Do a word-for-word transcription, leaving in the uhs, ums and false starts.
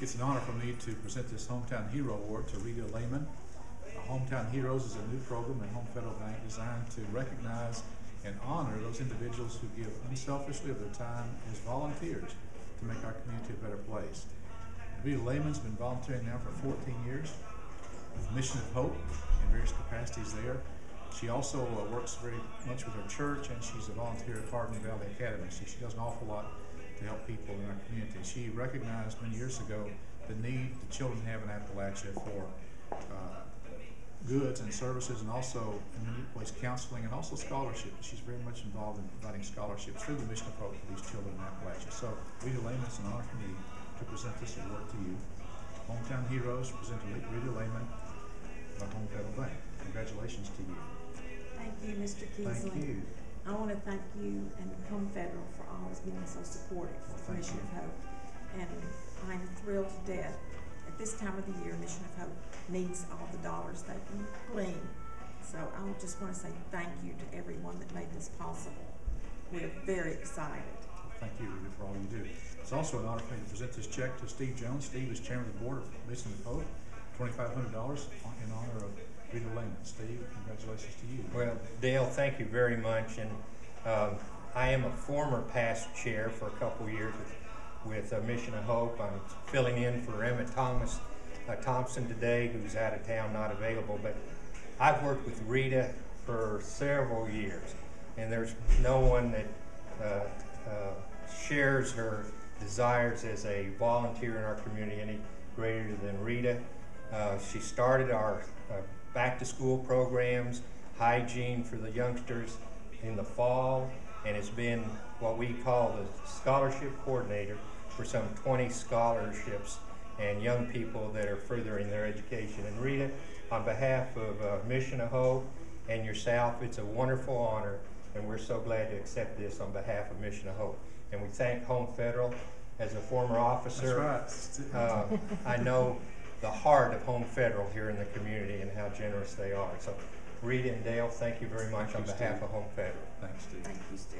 It's an honor for me to present this Hometown Hero Award to Rita Layman. Hometown Heroes is a new program at Home Federal Bank designed to recognize and honor those individuals who give unselfishly of their time as volunteers to make our community a better place. Rita Layman's been volunteering now for fourteen years with Mission of Hope in various capacities there. She also uh, works very much with her church, and she's a volunteer at Hardin Valley Academy, so she does an awful lot to help people in our community. She recognized many years ago the need the children have in Appalachia for uh, goods and services, and also in many ways counseling and also scholarships. She's very much involved in providing scholarships through the Mission of Hope for these children in Appalachia. So, Rita Layman, it's an honor for me to present this award to you. Hometown Heroes present Rita Layman by Home Federal Bank. Congratulations to you. Thank you, Mister Kiesling. Thank you. I want to thank you and Home Federal for always being so supportive for the Mission of Hope. And I'm thrilled to death. At this time of the year, Mission of Hope needs all the dollars they can glean. So I just want to say thank you to everyone that made this possible. We're very excited. Thank you, Ruby, for all you do. It's also an honor for me to present this check to Steve Jones. Steve is chairman of the board of Mission of Hope. twenty-five hundred dollars in honor of Rita Layman. Steve, congratulations to you. Well, Dale, thank you very much. And uh, I am a former past chair for a couple of years with, with uh, Mission of Hope. I'm filling in for Emmett Thomas, uh, Thompson today, who's out of town, not available. But I've worked with Rita for several years, and there's no one that uh, uh, shares her desires as a volunteer in our community any greater than Rita. Uh, she started our uh, back-to-school programs, hygiene for the youngsters in the fall, and has been what we call the scholarship coordinator for some twenty scholarships and young people that are furthering their education. And Rita, on behalf of uh, Mission of Hope and yourself, it's a wonderful honor, and we're so glad to accept this on behalf of Mission of Hope. And we thank Home Federal. As a former officer, that's right. uh, I know the heart of Home Federal here in the community and how generous they are. So, Rita and Dale, thank you very much on behalf of Home Federal. Thanks, Steve. Thank you, Steve.